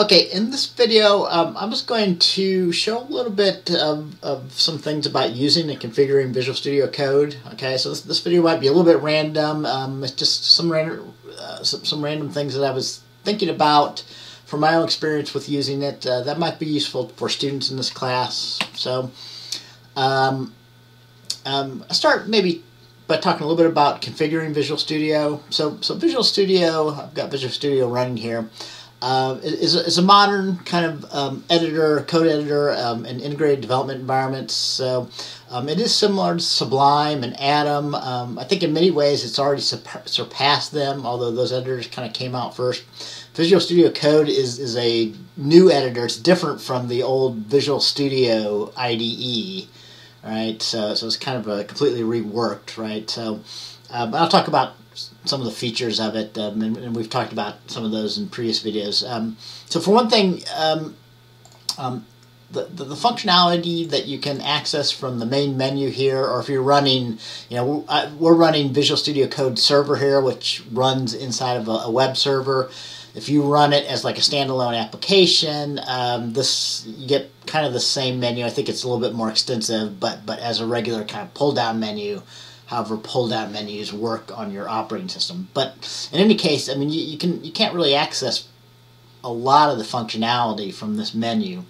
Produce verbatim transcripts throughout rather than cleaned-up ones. Okay, in this video, um, I'm just going to show a little bit of, of some things about using and configuring Visual Studio Code. Okay, so this, this video might be a little bit random. Um, it's just some random, uh, some, some random things that I was thinking about from my own experience with using it. Uh, that might be useful for students in this class. So, um, um, I'll start maybe by talking a little bit about configuring Visual Studio. So, so Visual Studio, I've got Visual Studio running here. Uh, is, is a modern kind of um, editor, code editor, um, and integrated development environments. So um, it is similar to Sublime and Atom. Um, I think in many ways it's already surpassed them, although those editors kind of came out first. Visual Studio Code is, is a new editor. It's different from the old Visual Studio I D E, right? So, so it's kind of a completely reworked, right? So uh, but I'll talk about some of the features of it, um, and, and we've talked about some of those in previous videos. Um, so for one thing, um, um, the, the, the functionality that you can access from the main menu here, or if you're running, you know, we're, I, we're running Visual Studio Code server here, which runs inside of a, a web server. If you run it as like a standalone application, um, this you get kind of the same menu. I think it's a little bit more extensive, but, but as a regular kind of pull-down menu. However, pull-down menus work on your operating system. But in any case, I mean, you, you can you can't really access a lot of the functionality from this menu.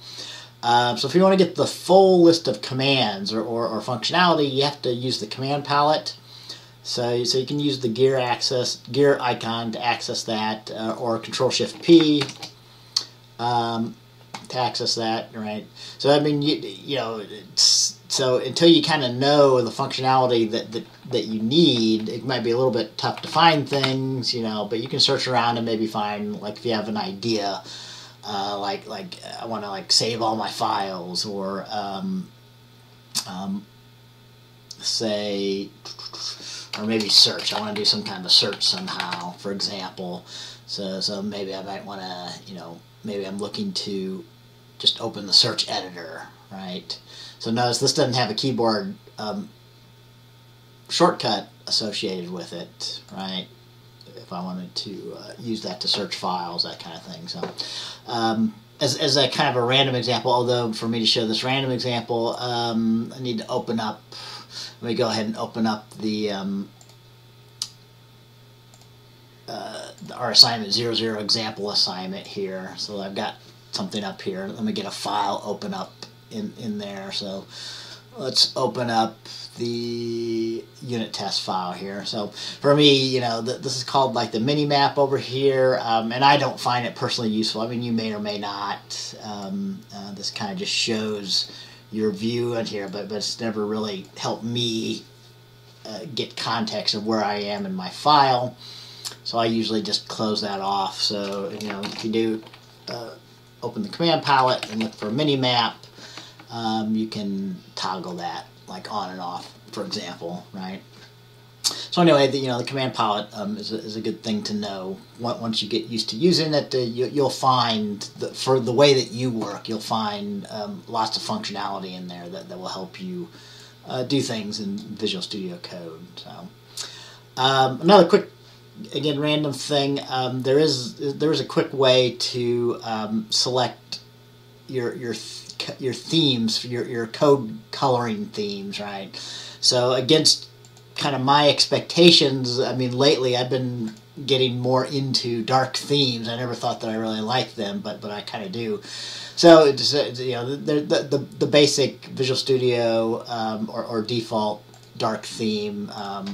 Uh, so if you want to get the full list of commands or, or, or functionality, you have to use the command palette. So so you can use the gear access gear icon to access that, uh, or Control Shift P um, to access that, right? So I mean, you you know, it's. So until you kind of know the functionality that, that, that you need, it might be a little bit tough to find things, you know, but you can search around and maybe find, like, if you have an idea, uh, like, like I want to, like, save all my files, or um, um, say, or maybe search. I want to do some kind of search somehow, for example. So, so maybe I might want to, you know, maybe I'm looking to just open the search editor, right? So notice this doesn't have a keyboard um, shortcut associated with it, right? If I wanted to uh, use that to search files, that kind of thing. So um, as, as a kind of a random example, although for me to show this random example, um, I need to open up, let me go ahead and open up the, um, uh, our assignment zero zero example assignment here. So I've got something up here. Let me get a file open up. In, in there. So let's open up the unit test file here. So for me, you know, th this is called like the mini map over here, um, and I don't find it personally useful. I mean, you may or may not. Um, uh, this kind of just shows your view in here, but, but it's never really helped me uh, get context of where I am in my file. So I usually just close that off. So, you know, if you do uh, open the command palette and look for a mini map, Um, you can toggle that, like, on and off, for example, right? So anyway, the, you know, the command palette um, is, a, is a good thing to know. Once you get used to using it, uh, you, you'll find, that for the way that you work, you'll find um, lots of functionality in there that, that will help you uh, do things in Visual Studio Code. So, um, another quick, again, random thing, um, there is there is a quick way to um, select your your your themes, your your code coloring themes, right? So against kind of my expectations, I mean, lately I've been getting more into dark themes. I never thought that I really liked them, but but I kind of do. So it's, you know, the the the basic Visual Studio um, or, or default dark theme um,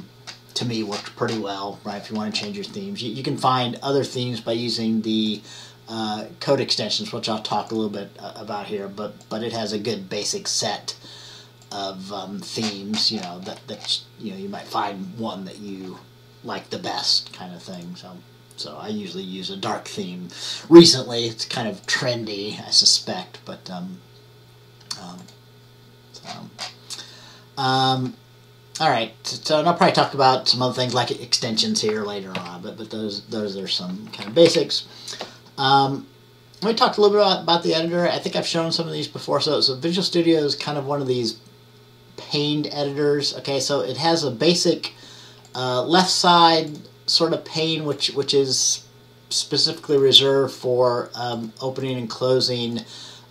to me works pretty well, right? If you want to change your themes, you, you can find other themes by using the Uh, code extensions, which I'll talk a little bit uh, about here, but but it has a good basic set of um, themes, you know, that that you know you might find one that you like the best, kind of thing. So so I usually use a dark theme. Recently, it's kind of trendy, I suspect, but um, um, so, um all right. So and I'll probably talk about some other things like extensions here later on, but but those those are some kind of basics. Um, let me talk a little bit about, about the editor. I think I've shown some of these before. So, so Visual Studio is kind of one of these paned editors. Okay, so it has a basic uh, left side sort of pane, which which is specifically reserved for um, opening and closing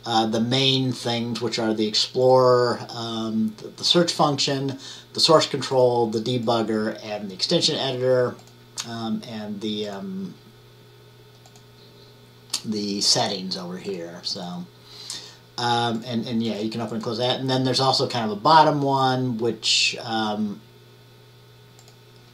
uh, the main things, which are the explorer, um, the search function, the source control, the debugger, and the extension editor, um, and the um, the settings over here. So. Um, and, and yeah, you can open and close that. And then there's also kind of a bottom one, which um,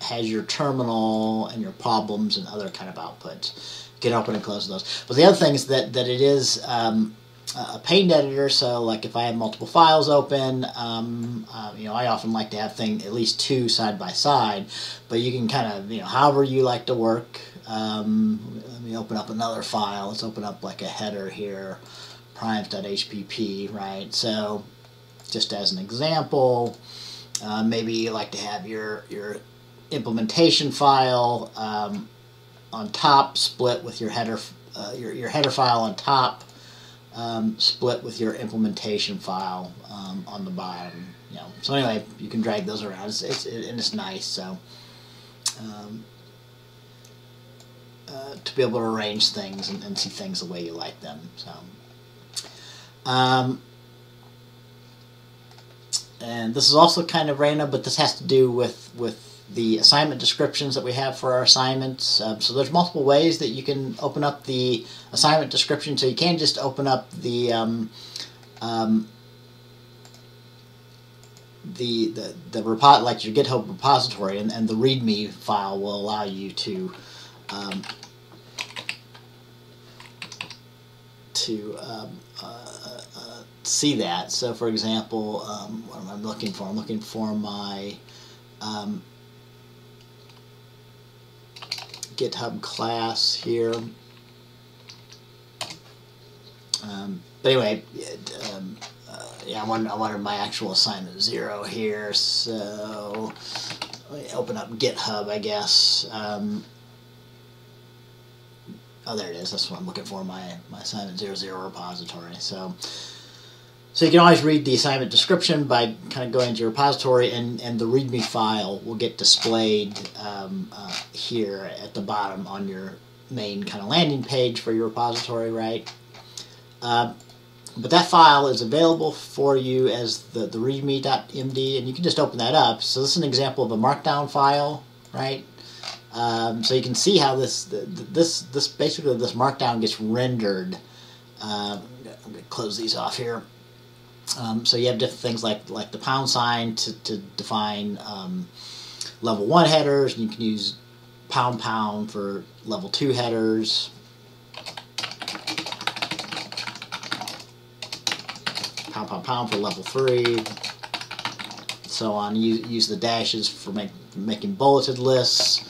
has your terminal and your problems and other kind of outputs. You can open and close those. But the other thing is that, that it is um, a paint editor. So like if I have multiple files open, um, uh, you know, I often like to have thing at least two side by side. But you can kind of, you know, however you like to work. Um, let me open up another file. Let's open up like a header here. primes dot H P P, right? So, just as an example, uh, maybe you like to have your your implementation file um, on top, split with your header uh, your your header file on top, um, split with your implementation file um, on the bottom. You know. So anyway, you can drag those around. It's, it's it, and it's nice. So. Um, uh, to be able to arrange things and, and see things the way you like them. So. Um, and this is also kind of random, but this has to do with, with the assignment descriptions that we have for our assignments. Um, so there's multiple ways that you can open up the assignment description. So you can just open up the um, um, the the, the repo like your GitHub repository, and, and the README file will allow you to um, to um, uh, uh, see that. So, for example, um, what am I looking for? I'm looking for my um, GitHub class here. Um, but anyway, it, um, uh, yeah, I wanted, I wanted my actual assignment zero here. So, let me open up GitHub, I guess. Um, Oh, there it is. That's what I'm looking for, my, my assignment zero zero repository. So so you can always read the assignment description by kind of going into your repository, and, and the README file will get displayed um, uh, here at the bottom on your main kind of landing page for your repository, right? Uh, but that file is available for you as the, the readme dot M D, and you can just open that up. So this is an example of a markdown file, right? Um, so you can see how this this this basically this markdown gets rendered. Uh, I'm going to close these off here. Um, so you have different things like like the pound sign to to define um, level one headers, and you can use pound pound for level two headers. Pound pound pound for level three. So on. Use use the dashes for make, making bulleted lists.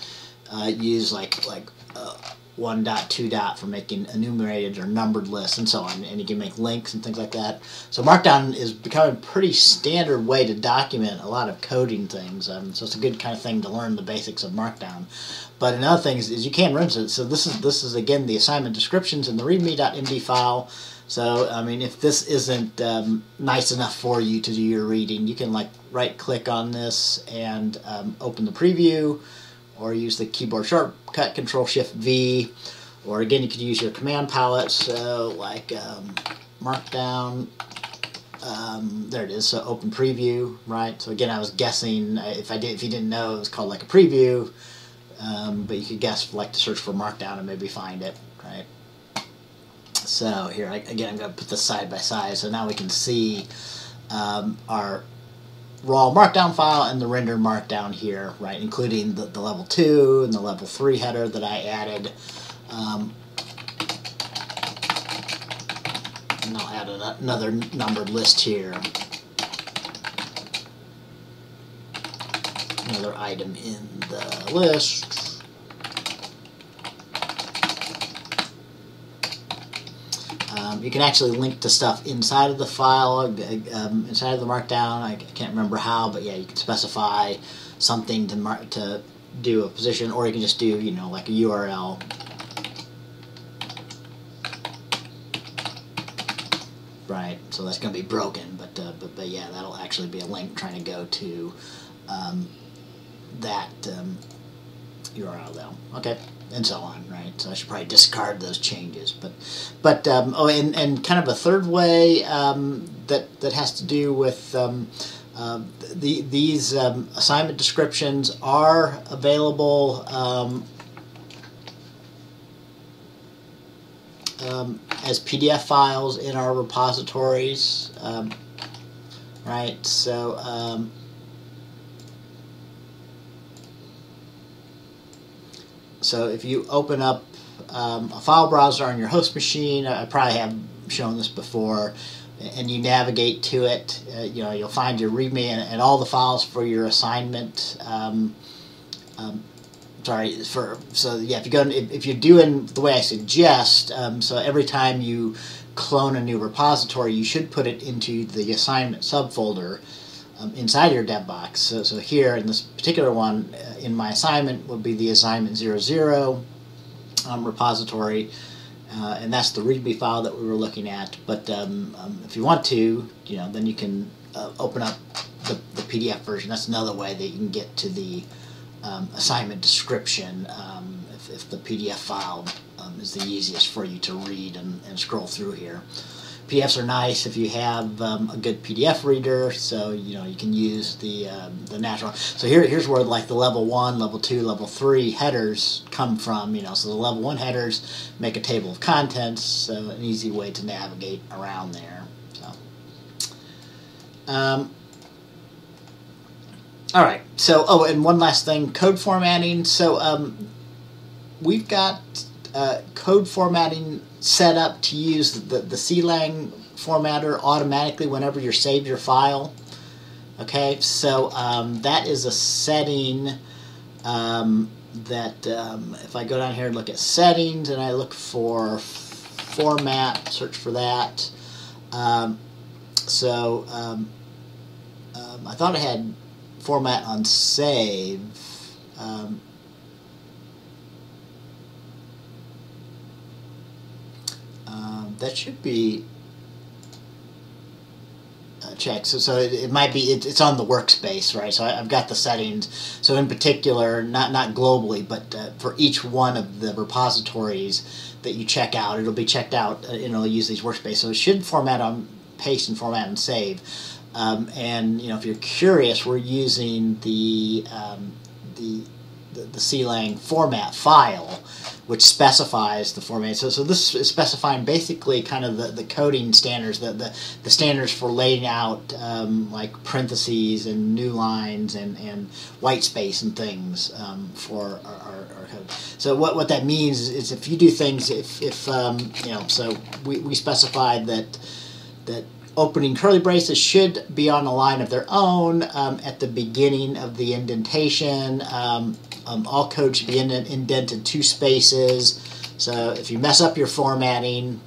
Uh, use like like uh, one dot, two dot for making enumerated or numbered lists, and so on. And you can make links and things like that. So Markdown is becoming a pretty standard way to document a lot of coding things. Um, so it's a good kind of thing to learn the basics of Markdown. But another thing is, is you can run it. So this is this is again the assignment descriptions in the readme dot M D file. So I mean, if this isn't um, nice enough for you to do your reading, you can like right click on this and um, open the preview. Or use the keyboard shortcut Control Shift V, or again you could use your command palette. So like um, Markdown, um, there it is. So open preview, right? So again, I was guessing if I did, if you didn't know, it was called like a preview, um, but you could guess like to search for Markdown and maybe find it, right? So here I, again, I'm going to put this side by side. So now we can see um, our raw markdown file and the rendered markdown here, right, including the, the level two and the level three header that I added. Um, and I'll add an, another numbered list here. Another item in the list. Um, you can actually link to stuff inside of the file, um, inside of the markdown. I can't remember how, but yeah, you can specify something to mark, to do a position, or you can just do, you know, like a U R L. Right, so that's going to be broken, but, uh, but but yeah, that'll actually be a link trying to go to um, that um, U R L though. Okay, and so on, right? So I should probably discard those changes. But, but um, oh, and, and kind of a third way um, that that has to do with um, uh, the these um, assignment descriptions are available. Um, Um, as P D F files in our repositories, um, right? So um, so if you open up um, a file browser on your host machine, I probably have shown this before, and you navigate to it, uh, you know, you'll find your README and, and all the files for your assignment. Um, um, Sorry for so yeah. If you go if, if you're doing the way I suggest, um, so every time you clone a new repository, you should put it into the assignment subfolder um, inside your dev box. So so here in this particular one, uh, in my assignment would be the assignment zero zero um, repository, uh, and that's the README file that we were looking at. But um, um, if you want to, you know, then you can uh, open up the, the P D F version. That's another way that you can get to the Um, assignment description um, if, if the P D F file um, is the easiest for you to read and, and scroll through here. P D Fs are nice if you have um, a good P D F reader, so you know you can use the um, the natural. So here here's where like the level one, level two, level three headers come from. You know, so the level one headers make a table of contents, so an easy way to navigate around there. So. Um, All right. So, oh, and one last thing: code formatting. So, um, we've got uh, code formatting set up to use the the Clang formatter automatically whenever you save your file. Okay. So um, that is a setting um, that um, if I go down here and look at settings and I look for format, search for that. Um, so um, um, I thought I had format on save. Um, um, that should be uh, checked. So, so it, it might be it, it's on the workspace, right? So I, I've got the settings. So in particular, not not globally, but uh, for each one of the repositories that you check out, it'll be checked out. Uh, it'll use these workspace. So it should format on paste and format and save. Um, and you know, if you're curious, we're using the um, the the, the Clang format file, which specifies the format. So, so this is specifying basically kind of the, the coding standards, the, the the standards for laying out um, like parentheses and new lines and, and white space and things um, for our, our, our code. So what what that means is if you do things, if if um, you know, so we we specified that that. Opening curly braces should be on a line of their own um, at the beginning of the indentation. Um, um, all code should be indented two spaces. So if you mess up your formatting,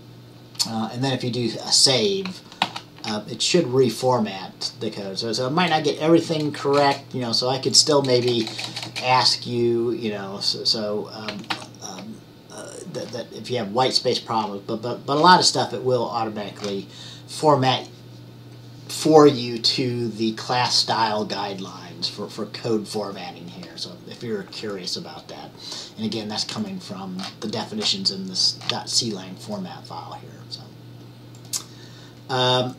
uh, and then if you do a save, uh, it should reformat the code. So, so it might not get everything correct, you know, so I could still maybe ask you, you know, so... so um, um, uh, that, that if you have white space problems, but, but, but a lot of stuff it will automatically format for you to the class style guidelines for, for code formatting here. So if you're curious about that, and again, that's coming from the definitions in this .clang format file here. So, um,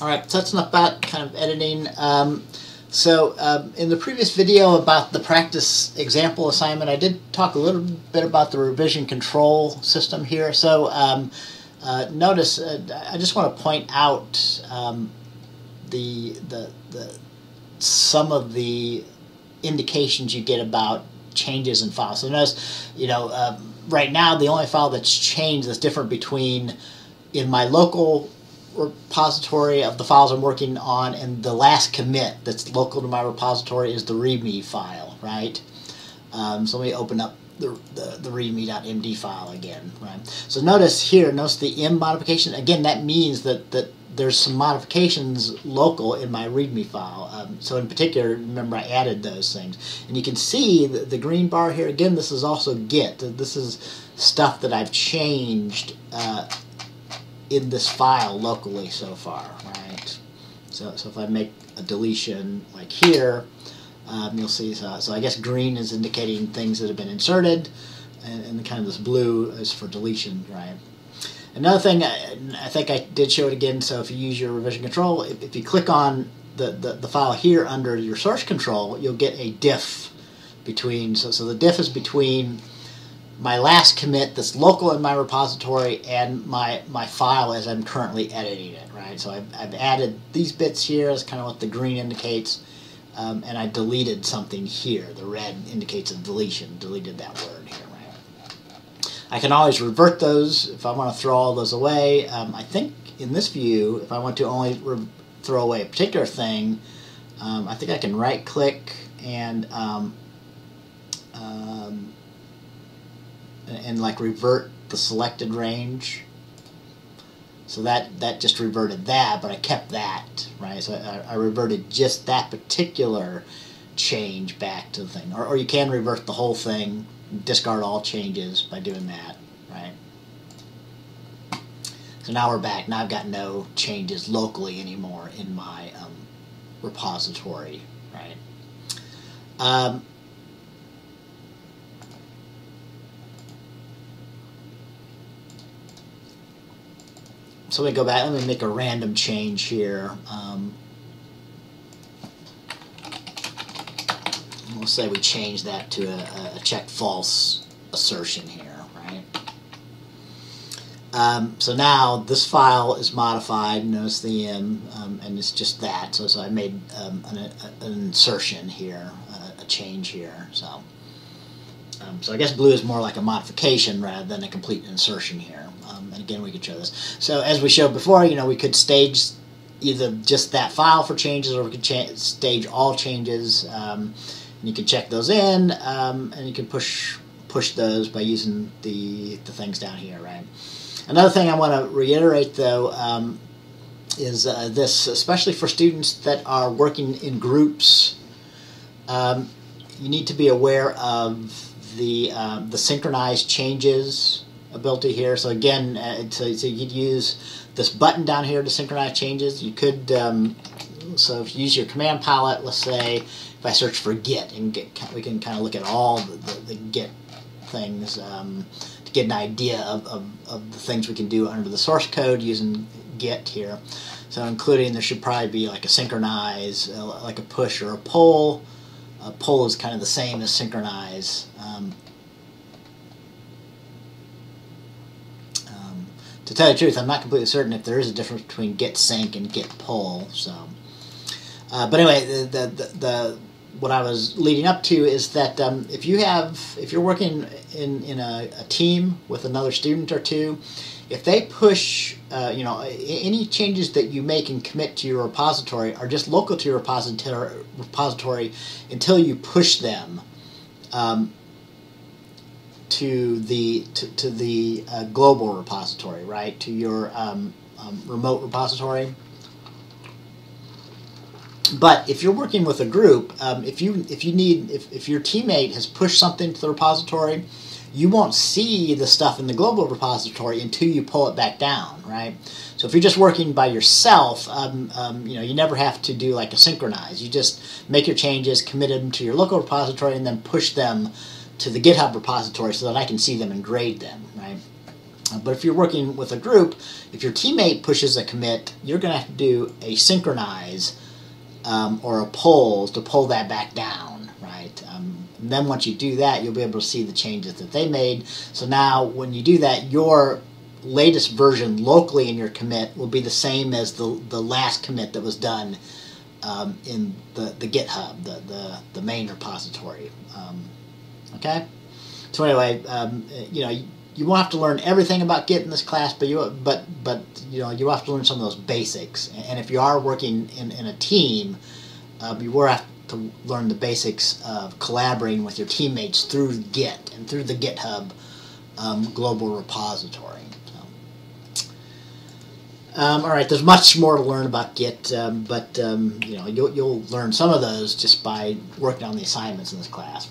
all right, so that's enough about kind of editing. Um, So um, in the previous video about the practice example assignment, I did talk a little bit about the revision control system here. So um, uh, notice, uh, I just want to point out um, the, the, the, some of the indications you get about changes in files. So notice, you know, uh, right now the only file that's changed that's different between in my local repository of the files I'm working on, and the last commit that's local to my repository is the README file, right? Um, so let me open up the, the, the README.md file again, right? So notice here, notice the M modification. Again, that means that, that there's some modifications local in my README file. Um, so in particular, remember I added those things. And you can see the, the green bar here, again, this is also Git. This is stuff that I've changed uh, in this file locally so far, right? So, so if I make a deletion like here, um, you'll see, so, so I guess green is indicating things that have been inserted, and, and kind of this blue is for deletion, right? Another thing, I, I think I did show it again, so if you use your revision control, if, if you click on the, the, the file here under your source control, you'll get a diff between, so, so the diff is between my last commit that's local in my repository and my, my file as I'm currently editing it, right? So I've, I've added these bits here, that's kind of what the green indicates, um, and I deleted something here. The red indicates a deletion, deleted that word here, right? I can always revert those if I want to throw all those away. Um, I think in this view, if I want to only re throw away a particular thing, um, I think I can right-click and... Um, um, and like revert the selected range, so that that just reverted that, but I kept that, right? So I, I reverted just that particular change back to the thing, or, or you can revert the whole thing, discard all changes by doing that, right? So now we're back. Now I've got no changes locally anymore in my um, repository, right? Um, So let me go back, let me make a random change here. Um, we'll say we change that to a, a check false assertion here, right? Um, so now this file is modified, notice the M, um, and it's just that. So, so I made um, an, a, an insertion here, a, a change here. So, um, so I guess blue is more like a modification rather than a complete insertion here. Um, and again, we could show this. So as we showed before, you know, we could stage either just that file for changes, or we could cha stage all changes, um, and you can check those in, um, and you can push push those by using the the things down here, right? Another thing I want to reiterate, though, um, is uh, this, especially for students that are working in groups, um, you need to be aware of the um, the synchronized changes ability here. So again, uh, so, so you could use this button down here to synchronize changes. You could, um, so if you use your command palette, let's say if I search for git, and get, we can kind of look at all the, the, the git things um, to get an idea of, of, of the things we can do under the source code using git here. So including, there should probably be like a synchronize, uh, like a push or a pull. A pull is kind of the same as synchronize. Um, To tell you the truth, I'm not completely certain if there is a difference between git sync and git pull. So, uh, but anyway, the, the the the what I was leading up to is that um, if you have if you're working in in a, a team with another student or two, if they push, uh, you know, any changes that you make and commit to your repository are just local to your repository repository until you push them Um, to the to, to the uh, global repository, right? To your um, um, remote repository. But if you're working with a group, um, if you if you need if, if your teammate has pushed something to the repository, you won't see the stuff in the global repository until you pull it back down, right? So if you're just working by yourself, um, um, you know, you never have to do like a synchronize. You just make your changes, commit them to your local repository, and then push them to the GitHub repository so that I can see them and grade them, right? Uh, but if you're working with a group, if your teammate pushes a commit, you're going to have to do a synchronize um, or a pull to pull that back down, right? Um, and then once you do that, you'll be able to see the changes that they made. So now when you do that, your latest version locally in your commit will be the same as the, the last commit that was done um, in the, the GitHub, the, the, the main repository. Um, Okay, so anyway, um, you know, you, you won't have to learn everything about Git in this class, but you but but you know, you have to learn some of those basics. And if you are working in, in a team, um, you will have to learn the basics of collaborating with your teammates through Git and through the GitHub um, global repository. Um, all right, there's much more to learn about Git, um, but um, you know, you'll you'll learn some of those just by working on the assignments in this class.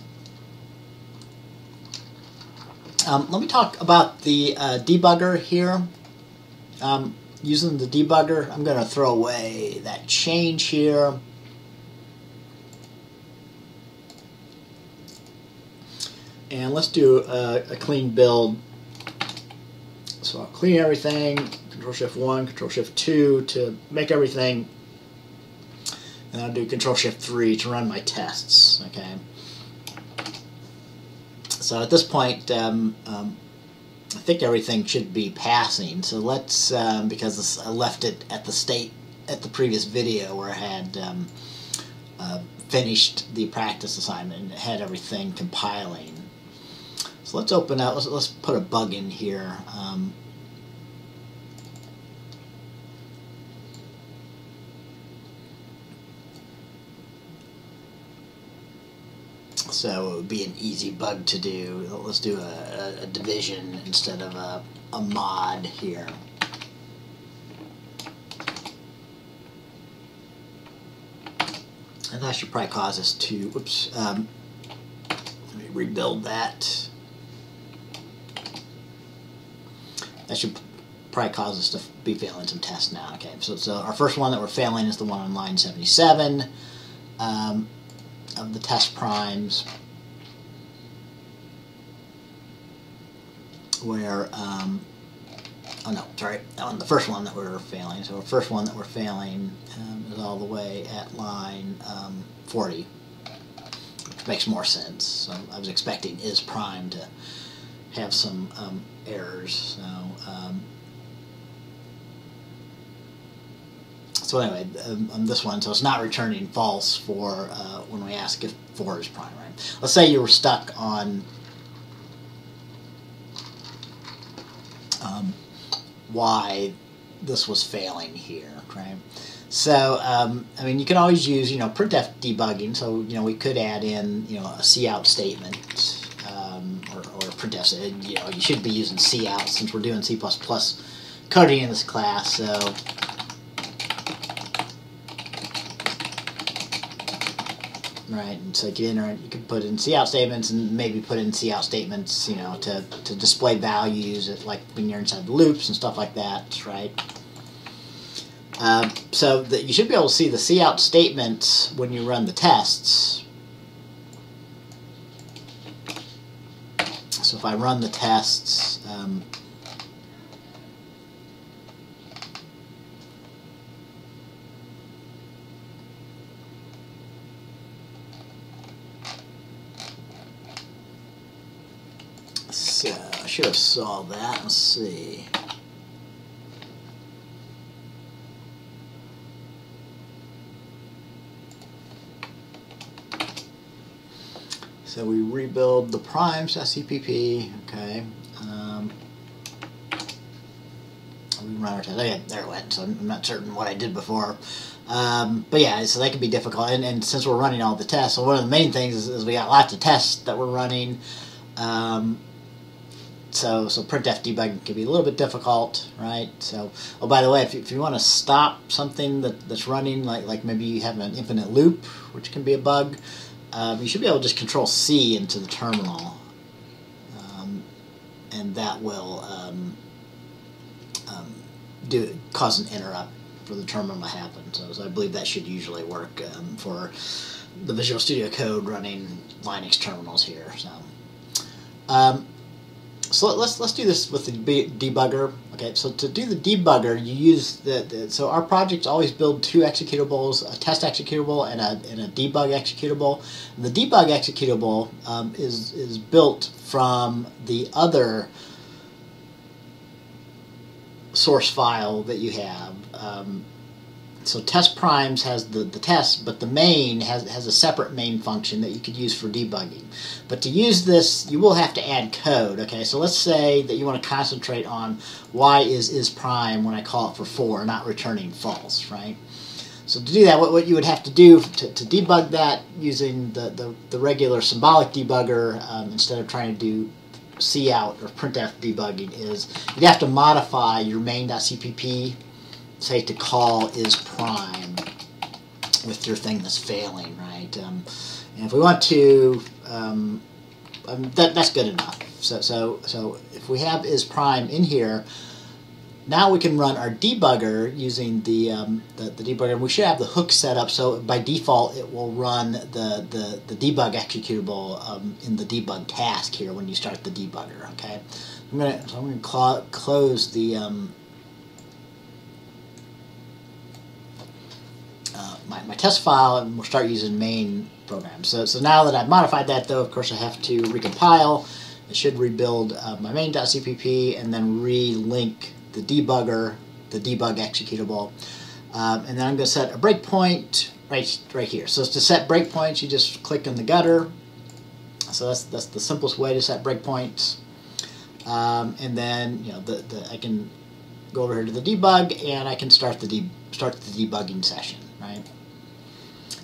Um, let me talk about the uh, debugger here. Um, using the debugger, I'm going to throw away that change here. and let's do a, a clean build. So I'll clean everything, Control Shift One, Control Shift Two to make everything, and I'll do Control Shift Three to run my tests. Okay. So at this point, um, um, I think everything should be passing. So let's, um, because I left it at the state at the previous video where I had um, uh, finished the practice assignment and had everything compiling. So let's open up. Let's, let's put a bug in here. Um, so it would be an easy bug to do. Let's do a, a division instead of a, a mod here. And that should probably cause us to, whoops, um, let me rebuild that. That should probably cause us to be failing some tests now. Okay, so, so our first one that we're failing is the one on line seventy-seven um, of the test primes, where, um, oh no, sorry, that one, the first one that we're failing, so the first one that we're failing um, is all the way at line um, forty, which makes more sense. So I was expecting is prime to have some um, errors, so, um, so anyway, um, on this one, so it's not returning false for uh, when we ask if four is prime, right? Let's say you were stuck on um, why this was failing here, right? So, um, I mean, you can always use, you know, printf debugging. So, you know, we could add in, you know, a cout statement um, or, or printf. You know, you should be using cout since we're doing C plus plus coding in this class. So, right, and so you can enter, you can put in cout statements, and maybe put in cout statements, you know, to, to display values, like when you're inside the loops and stuff like that, right? Uh, so that you should be able to see the cout statements when you run the tests. So if I run the tests, um, So, I should have saw that. Let's see. So we rebuild the primes dot c p p. Okay. Um, we run our test. Okay, there it went. So I'm not certain what I did before. Um, but yeah, so that can be difficult. And, and since we're running all the tests, so one of the main things is, is we got lots of tests that we're running. Um, So, so printf debugging can be a little bit difficult, right? So, oh, by the way, if you, if you want to stop something that, that's running, like like maybe you have an infinite loop, which can be a bug, um, you should be able to just Control C into the terminal, um, and that will um, um, do cause an interrupt for the terminal to happen. So, so I believe that should usually work um, for the Visual Studio Code running Linux terminals here. So. Um, So let's let's do this with the debugger. Okay, so to do the debugger, you use the, the so our projects always build two executables: a test executable and a and a debug executable. And the debug executable um, is is built from the other source file that you have. Um, so test primes has the the test, but the main has has a separate main function that you could use for debugging. But to use this, you will have to add code. Okay, so let's say that you want to concentrate on why is is prime when I call it for four not returning false, right? So to do that, what, what you would have to do to, to debug that using the the, the regular symbolic debugger um, instead of trying to do cout or printf debugging is you'd have to modify your main dot c p p. Say to call is prime with your thing that's failing, right? Um, and if we want to, um, um, that, that's good enough. So, so, so if we have is prime in here, Now we can run our debugger using the, um, the, the debugger, and we should have the hook set up so by default it will run the, the, the debug executable um, in the debug task here when you start the debugger, okay? I'm gonna, so I'm gonna close the, um, uh, my, my test file, and we'll start using main program. So, so now that I've modified that though, of course I have to recompile. I should rebuild uh, my main.cpp and then re-link the debugger, the debug executable, um, and then I'm going to set a breakpoint right right here. So to set breakpoints, you just click in the gutter. So that's that's the simplest way to set breakpoints. Um, and then you know the, the I can go over here to the debug and I can start the de start the debugging session, right?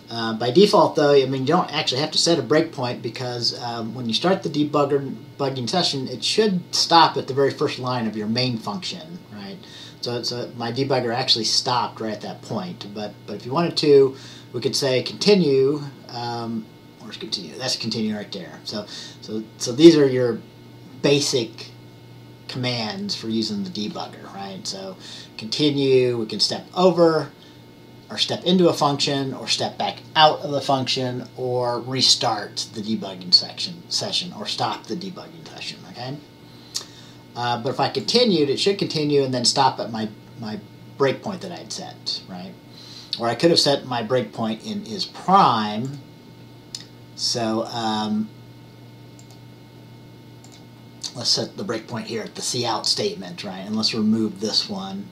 Uh, by default, though, I mean you don't actually have to set a breakpoint because um, when you start the debugger debugging session, it should stop at the very first line of your main function, right? So, so my debugger actually stopped right at that point. But but if you wanted to, we could say continue, um, or continue. That's continue right there. So so so these are your basic commands for using the debugger, right? So continue. We can step over, or step into a function, or step back out of the function, or restart the debugging section, session, or stop the debugging session, okay? Uh, but if I continued, it should continue and then stop at my, my breakpoint that I had set, right? Or I could have set my breakpoint in is prime, so um, let's set the breakpoint here at the cout statement, right? And let's remove this one.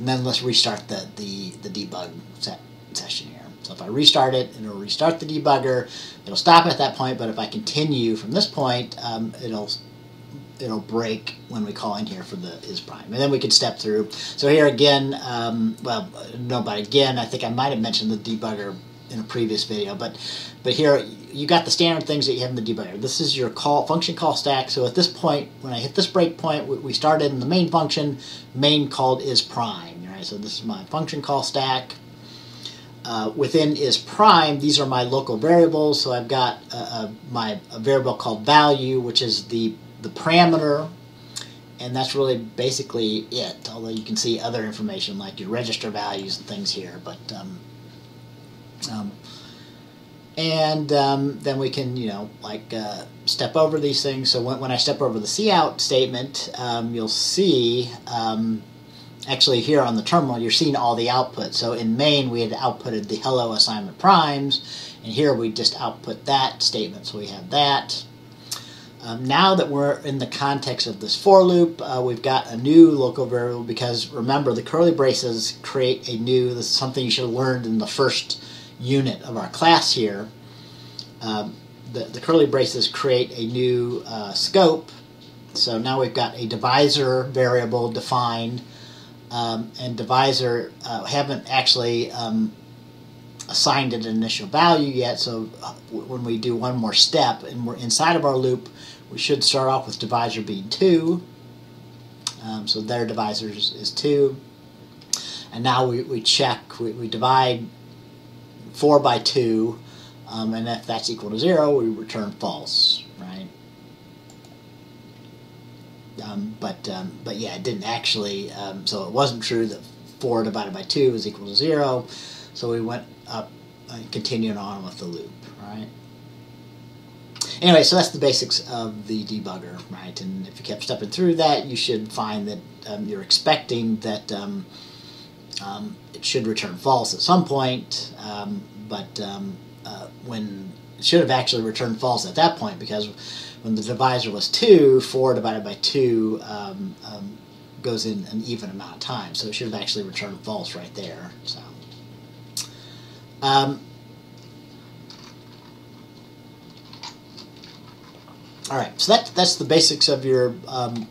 And then let's restart the, the, the debug set session here. So if I restart it, it'll restart the debugger. It'll stop at that point, but if I continue from this point, um, it'll it'll break when we call in here for the is prime. And then we can step through. So here again, um, well, no, but again, I think I might have mentioned the debugger in a previous video, but but here you got the standard things that you have in the debugger. This is your call function call stack. So at this point, when I hit this breakpoint, we, we started in the main function, main called is prime. Right? So this is my function call stack. Uh, within is prime, these are my local variables. So I've got a, a, my a variable called value, which is the the parameter, and that's really basically it. Although you can see other information like your register values and things here, but um, Um, and um, then we can, you know, like uh, step over these things. So when, when I step over the cout statement, um, you'll see, um, actually here on the terminal, you're seeing all the output. So in main, we had outputted the hello assignment primes, and here we just output that statement, so we have that. Um, now that we're in the context of this for loop, uh, we've got a new local variable because, remember, the curly braces create a new, this is something you should have learned in the first unit of our class here. Um, the, the curly braces create a new uh, scope. So now we've got a divisor variable defined, um, and divisor uh, haven't actually um, assigned it an initial value yet. So when we do one more step and we're inside of our loop, we should start off with divisor being two. Um, so their divisor is, is two, and now we, we check we, we divide four by two, um, and if that's equal to zero, we return false, right? Um, but um, but yeah, it didn't actually. Um, so it wasn't true that four divided by two is equal to zero. So we went up and continued on with the loop, right? Anyway, so that's the basics of the debugger, right? And if you kept stepping through that, you should find that um, you're expecting that. Um, Um, it should return false at some point, um, but um, uh, when it should have actually returned false at that point, because when the divisor was two, four divided by two um, um, goes in an even amount of time, so it should have actually returned false right there. So, um, all right, so that that's the basics of your. Um,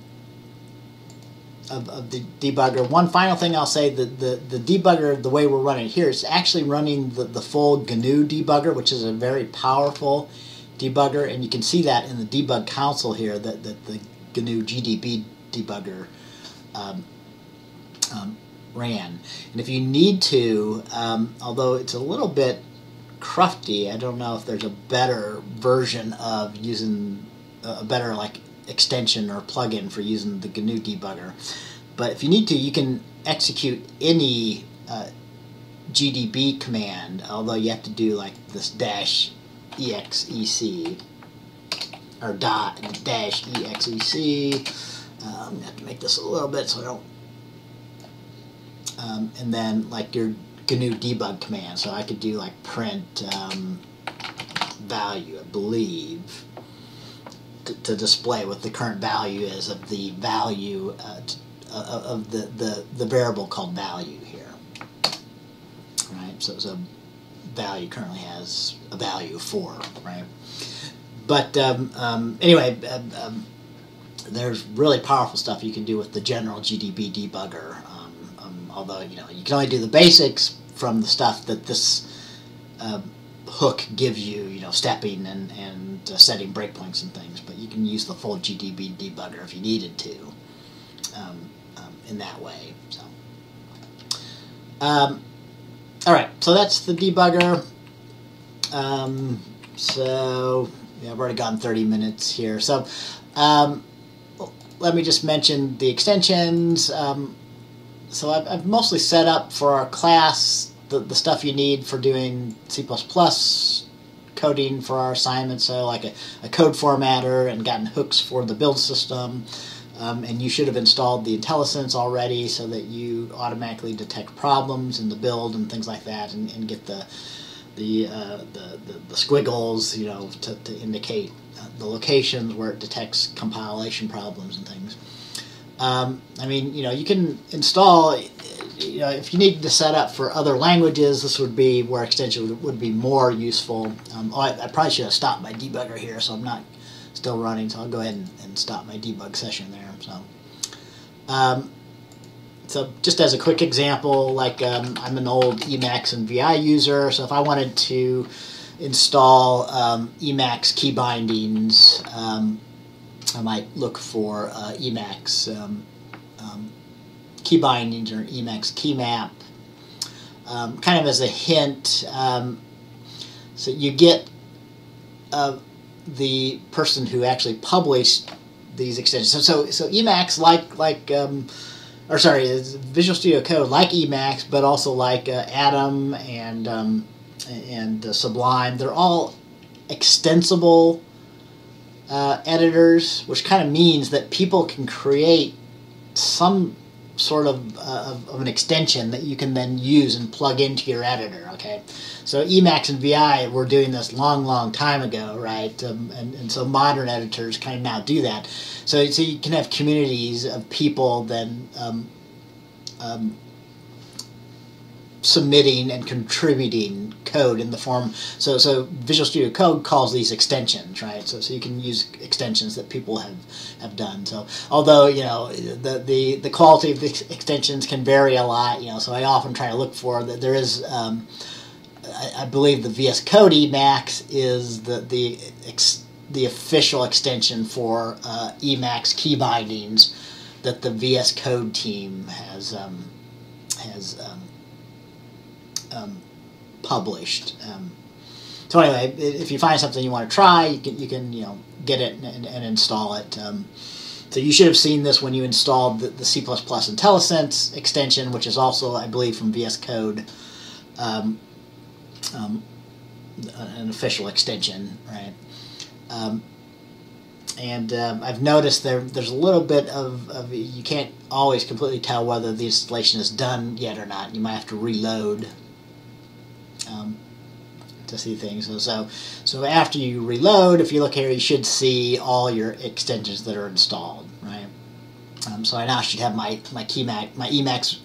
Of, of the debugger. One final thing I'll say, the, the, the debugger, the way we're running it here, it's actually running the, the full G N U debugger, which is a very powerful debugger, and you can see that in the debug console here, that, that the G N U G D B debugger um, um, ran. And if you need to, um, although it's a little bit crufty, I don't know if there's a better version of using a better, like, extension or plugin for using the G N U debugger, But if you need to, you can execute any uh, G D B command, although you have to do like this dash exec or dot dash exec. Uh, I'm going to have to make this a little bit so I don't. Um, and then like your G N U debug command. So I could do like print um, value, I believe, to, to display what the current value is of the value uh, to, uh, of the, the, the variable called value here. Right? So, so value currently has a value of four, right? But um, um, anyway, um, um, there's really powerful stuff you can do with the general G D B debugger. Um, um, although, you know, you can only do the basics from the stuff that this uh, hook gives you, you know, stepping and, and uh, setting breakpoints and things. But you can use the full G D B debugger if you needed to um, um, in that way. So, um, all right, so that's the debugger. Um, so, yeah, I've already gone thirty minutes here. So, um, let me just mention the extensions. Um, so I've, I've mostly set up for our class the, the stuff you need for doing C plus plus coding for our assignments, so like a, a code formatter, and gotten hooks for the build system. Um, and you should have installed the IntelliSense already so that you automatically detect problems in the build and things like that, and, and get the, the, uh, the, the, the squiggles, you know, to, to indicate the locations where it detects compilation problems and things. Um, I mean, you know, you can install, you know, if you needed to set up for other languages, this would be where extensions would, would be more useful. Um, oh, I, I probably should have stopped my debugger here, so I'm not still running, so I'll go ahead and, and stop my debug session there. So, um, so just as a quick example, like um, I'm an old Emacs and V I user, so if I wanted to install um, Emacs key bindings, um, I might look for uh, Emacs um, um, key bindings or Emacs key map. Um, kind of as a hint, um, so you get uh, the person who actually published these extensions. So, so, so Emacs, like like um, or sorry, Visual Studio Code, like Emacs, but also like uh, Atom and um, and uh, Sublime, they're all extensible uh, editors, which kind of means that people can create some sort of, uh, of, of an extension that you can then use and plug into your editor, okay? So Emacs and V I were doing this long, long time ago, right? Um, and, and so modern editors kind of now do that. So, so you can have communities of people then um, um, submitting and contributing code in the form. So, so Visual Studio Code calls these extensions, right? So, so you can use extensions that people have, have done. So, although, you know, the, the, the quality of the extensions can vary a lot, you know, so I often try to look for that. There is, um, I, I believe the V S Code Emacs is the, the, ex, the official extension for uh, Emacs key bindings that the V S Code team has, um, has, um, Um, published. Um, so anyway, if you find something you want to try, you can you can you know get it and, and install it. Um, so you should have seen this when you installed the, the C plus plus IntelliSense extension, which is also, I believe, from V S Code, um, um, an official extension, right? Um, and um, I've noticed there there's a little bit of, of you can't always completely tell whether the installation is done yet or not. You might have to reload. Um, to see things. So, so so after you reload, if you look here, you should see all your extensions that are installed, right? Um, so I now should have my my key Mac, my Emacs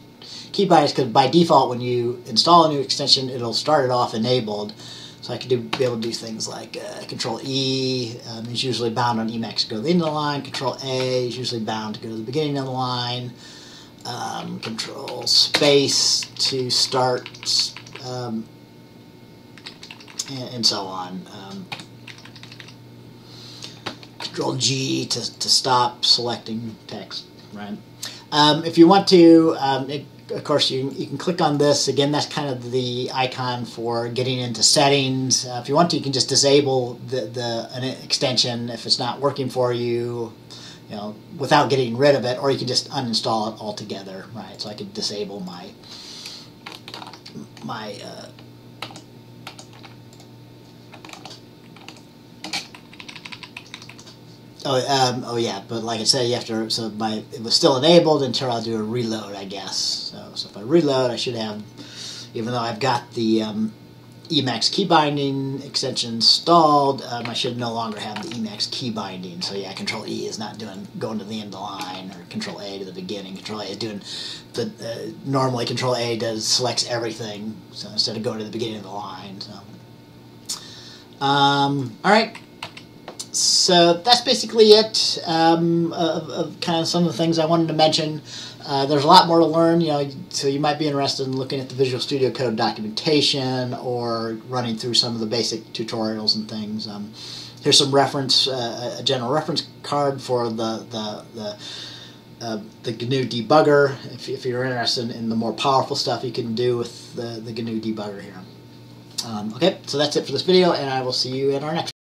key bindings, because by default, when you install a new extension, it'll start it off enabled. So I could do, be able to do things like uh, Control E um, is usually bound on Emacs to go to the end of the line. Control A is usually bound to go to the beginning of the line. Um, control space to start. Um, And so on. Um, control G to, to stop selecting text, right? Um, if you want to, um, it, of course, you, you can click on this. Again, that's kind of the icon for getting into settings. Uh, if you want to, you can just disable the, the an extension if it's not working for you. you know, without getting rid of it, or you can just uninstall it altogether, right? So I could disable my my uh, oh um, oh yeah, but like I said, you have to. So my it was still enabled until I'll do a reload, I guess. So so if I reload, I should have, even though I've got the um, Emacs key binding extension installed, um, I should no longer have the Emacs key binding. So yeah, Control E is not doing going to the end of the line, or Control A to the beginning. Control A is doing the uh, normally Control A does selects everything, so instead of going to the beginning of the line. So um, all right, so that's basically it um, of, of kind of some of the things I wanted to mention. Uh, there's a lot more to learn, you know, so you might be interested in looking at the Visual Studio Code documentation or running through some of the basic tutorials and things. Um, here's some reference, uh, a general reference card for the the, the, uh, the G N U debugger. If, if you're interested in, in the more powerful stuff you can do with the, the G N U debugger here. Um, okay, so that's it for this video, and I will see you in our next one.